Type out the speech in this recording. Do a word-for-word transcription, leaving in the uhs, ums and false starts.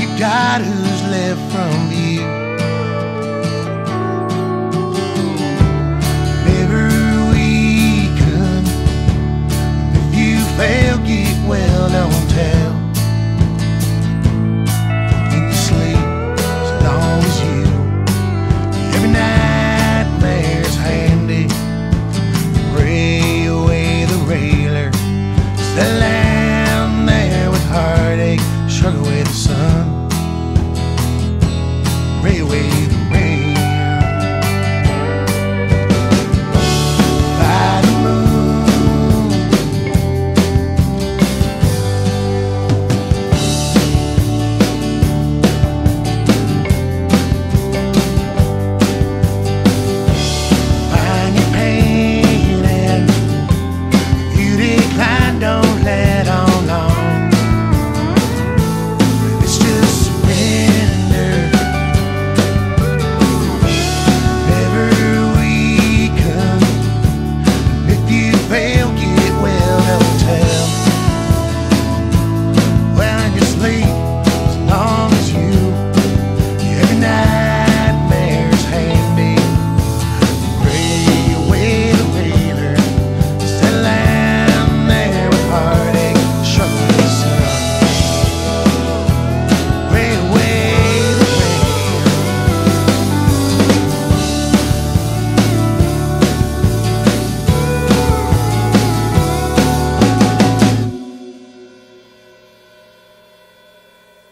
you got who's left from you. Never weaken. If you fail, get well, don't tell. In your sleep, as long as you. Every nightmare's handy. Pray away the railer. Settle down there with heartache. Struggle with the sun, pray away.